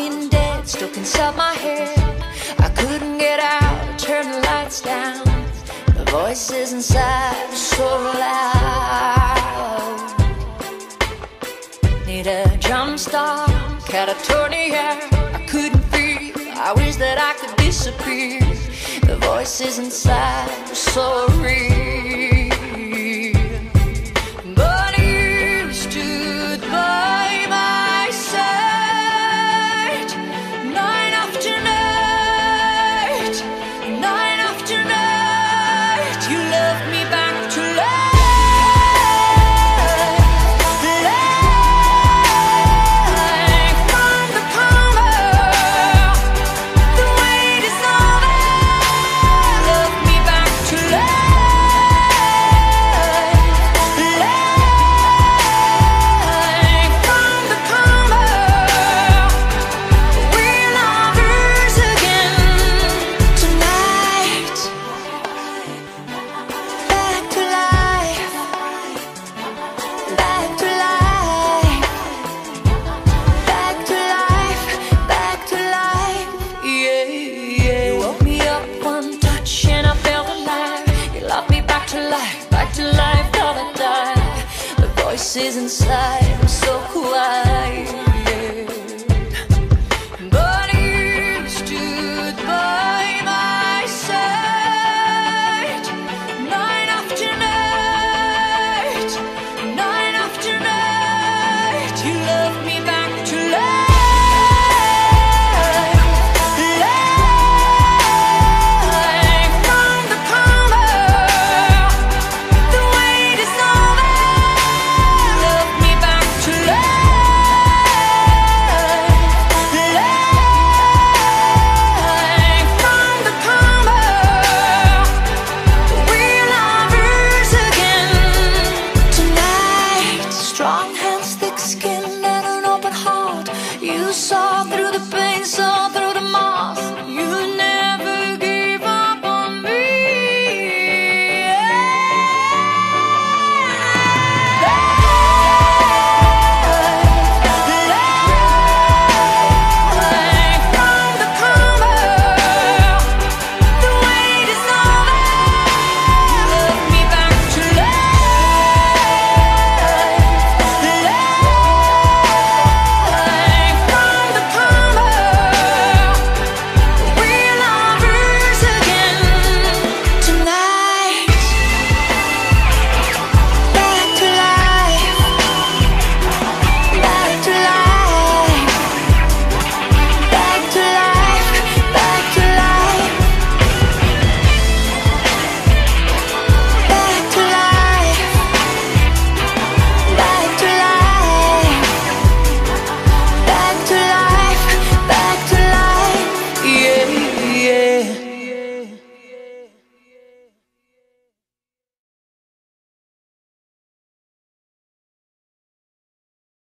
walking dead, stuck inside my head. I couldn't get out, turn the lights down. The voices inside were so loud. Need a jump start, catatonia. I couldn't breathe, I wish that I could disappear. The voices inside were so real. Back to life, thought I'd die. The voices inside were so quiet.